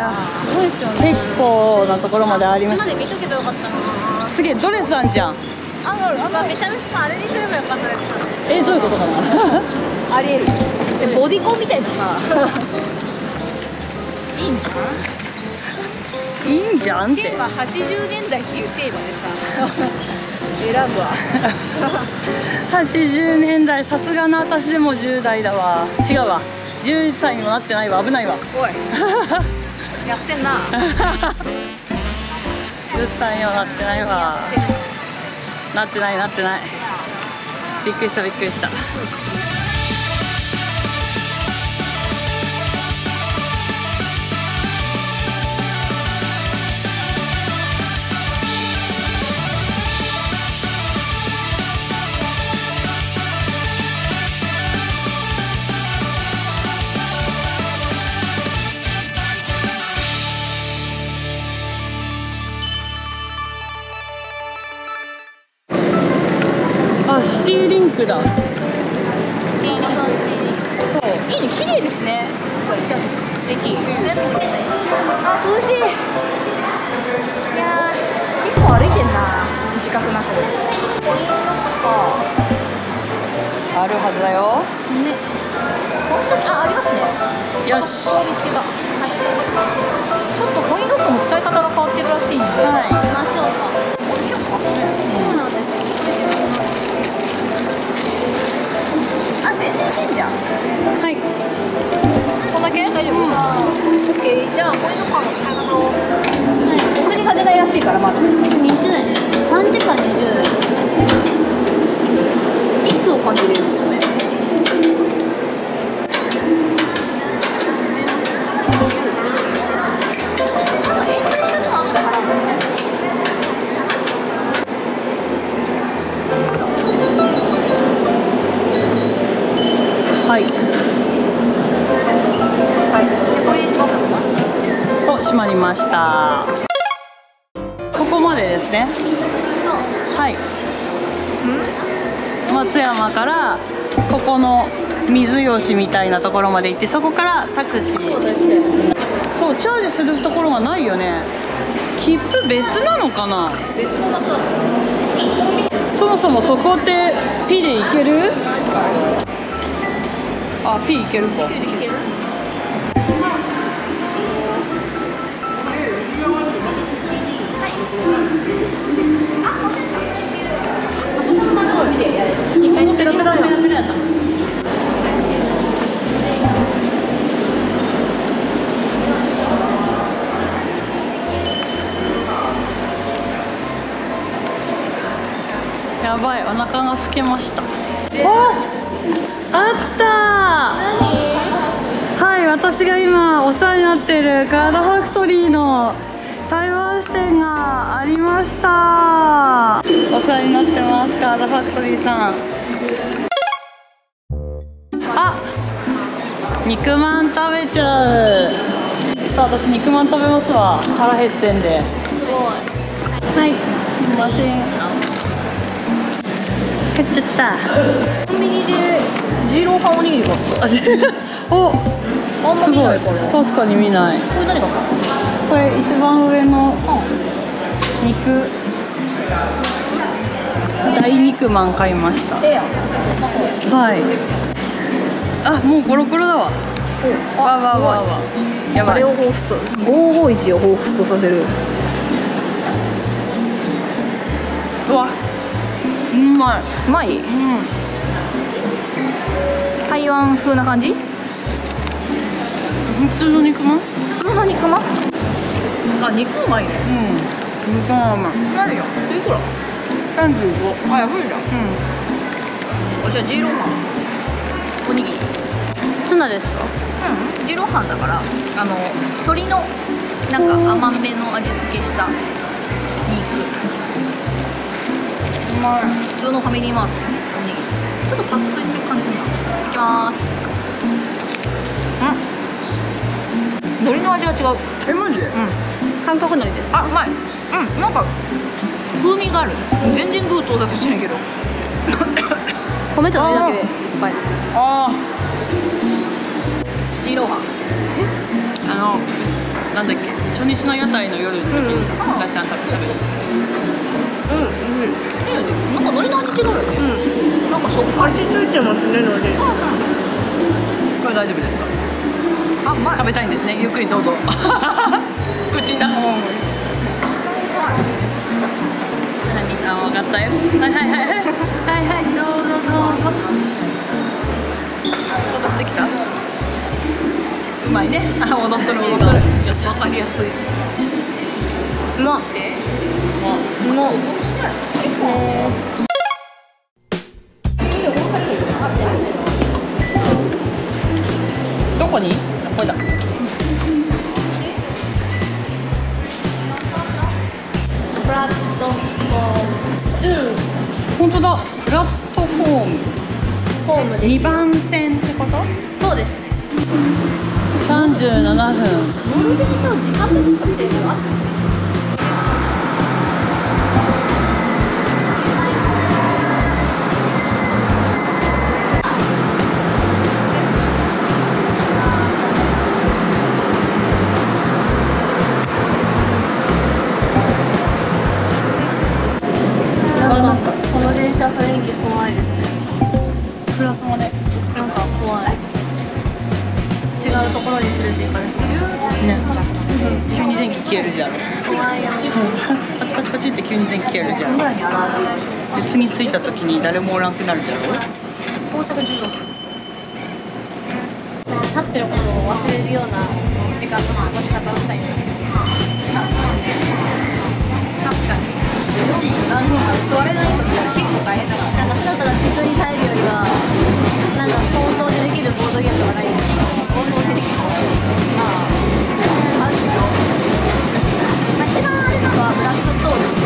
すごいですよね。結構なところまでありました。こっちまで見とけばよかったな。すげえドレスあんじゃん。あ、めちゃめちゃあれにすればよかったですかね。どういうことかな。ありえる。ボディコンみたいなさ。いいんじゃん。いいんじゃんって。テーマ80年代っていうテーマでさ。選ぶわ。80年代、さすがの私でも10代だわ。違うわ、10歳にもなってないわ。危ないわおい。やってんな。10歳にはなってないわ。なってない。びっくりした。シティリンクだ。そう。いいね、綺麗ですね。駅。あ、涼しい。いや、結構歩いてんな。自覚なく。あるはずだよ。ね。こんだけ、ありますね。よし。見つけた。ちょっとコインロックも使い方が変わってるらしいんで。はい。ましょうか。そうなんです。あ、全然いいんじゃん。はい。こんだけ？大丈夫。オッケー。じゃあコインロッカーの使い方を。はい。お釣りが出ないらしいからまだ。20円で。3時間20円。いつお金入れるんだよね。はい。で、これで閉まったのか。お、閉まりました。ここまでですね。はい。松山からここの水吉みたいなところまで行って、そこからタクシー。そう、チャージするところがないよね。切符別なのかな。別の場所だ。そもそもそこってピで行ける？あ、P いけるか。やばい、お腹が空けました。あった。はい、私が今お世話になっているガーラファクトリーの台湾支店がありました。お世話になってます、ガーラファクトリーさん。あ、肉まん食べちゃう。私肉まん食べますわ、腹減ってんで。すごい。はい、マシン買っちゃった。コンビニでジーローパンおにぎり買った。お、あんま見ないこれ。確かに見ない。これ何買った？これ一番上の肉、大肉まん買いました。はい。あ、もうゴロゴロだわ。わ。やばい。あれを彷彿と、551を彷彿とさせる。うわ、うまい。うまい？うん。台湾風な感じ？普通の肉まん？普通の肉まん？あ、肉うまいね。うん。肉まんうまい。何よ？いくら？35。あ、安いじゃん。うん。おじゃジーローハン。おにぎり。ツナですか？うん。ジーローハンだから鶏のなんか甘めの味付けした肉。うまい。普通のファミリーマートおにぎり。ちょっとパサついてる感じな。いきます。うん。海苔の味が違う。マジ？うん。韓国海苔です。あ、うまい。うん。なんか風味がある。全然具到達してないけど。米と海苔だけでいっぱい。ああ。ジーローハン。なんだっけ、初日の屋台の夜の時にさ、お菓子屋さん食べてなんか海苔の味違うよね。なんかそっか味ついてますね、海苔。これ大丈夫ですか？あ、まあ食べたいんですね、ゆっくりどうぞ。口だもん。何か分かったよ。はい、どうぞどうぞ。到達できた？うまいね。あ、踊っとる踊っとる。わかりやすい。うまっ。うまっ。結構。どこに？これだ。本当だ。プラットフォーム。2番線ってこと？そうですね。37分。モールでさ、時間で作ってるのあったんですか？消えるじゃん。パチパチパチって急に電気消えるじゃん。で次着いた時に誰もおらんくなるじゃん。到着15分。立ってることを忘れるような時間の過ごし方をしたいんですけど。確かに。何分か座れないとしたら結構大変だから。なんかただただ人に耐えるよりは、なんか想像でできるボードゲームとかないんですけど、想像でできるボードゲーム。まああるけど。一番あれなのはブラックストーリー。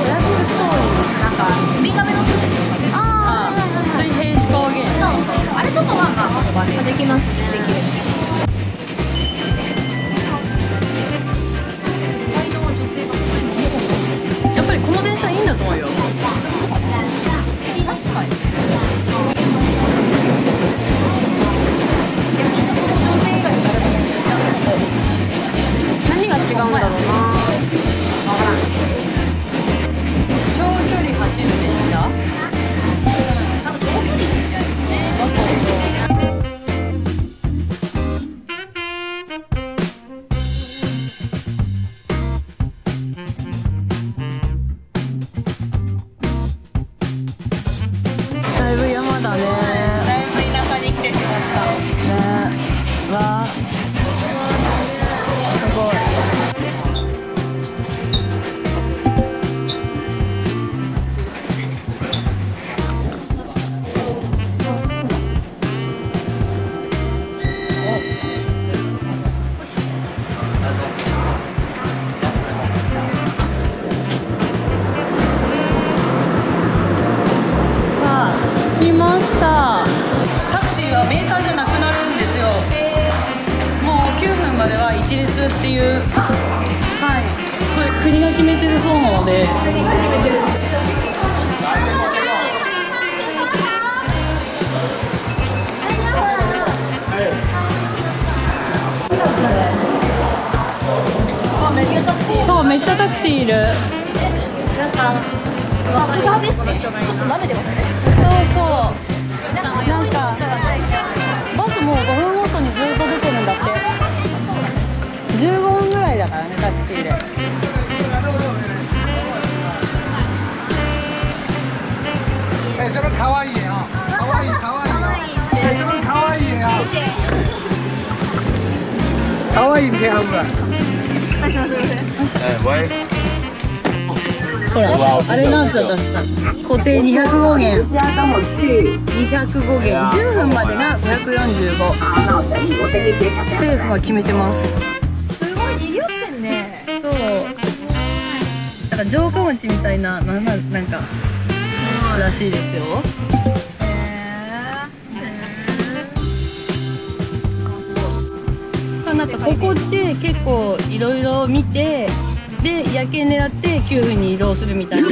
ブラックストーリーなんかウミガメの巣っていうか、ああ水平思考ゲーム。そう、あれとかはまあできますね。できる。街道は女性が普通に。やっぱりこの電車いいんだと思うよ。確かに。逆にこの女性以外誰もいない。何が違うんだろうな。めっちゃタクシーいる。なんか、車ですね。ちょっと舐めてますね。そう。なんか、バスもう5分ごとにずっと出てるんだって。15分ぐらいだからね、タクシーで。それ可愛いよ。可愛いペアブラ。すみません。ほら、あれなんちゃった。固定205元。205元。10分までが545。政府は決めてます。すごい賑わってんね。そう。なんか城下町みたいな、なんか。らしいですよ。なんかここで結構いろいろ見て、で夜景狙って9分に移動するみたいな。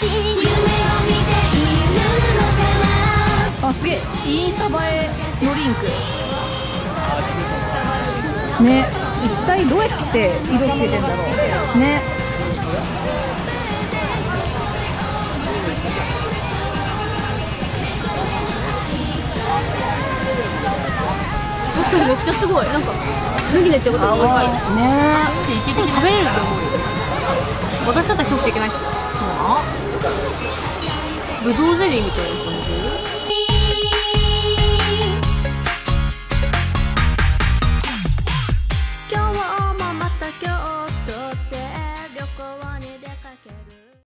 しい夢を見ているのかな。あ、すげえインスタ映えのリンクね。一体どうやって色つけてんだろうね。確かにめっちゃすごい。なんか麦のってことは多いね。一時的に食べれると思うよ。私だったら食べちゃいけないっすよ。そうな。ぶどうゼリーみたいな感じ。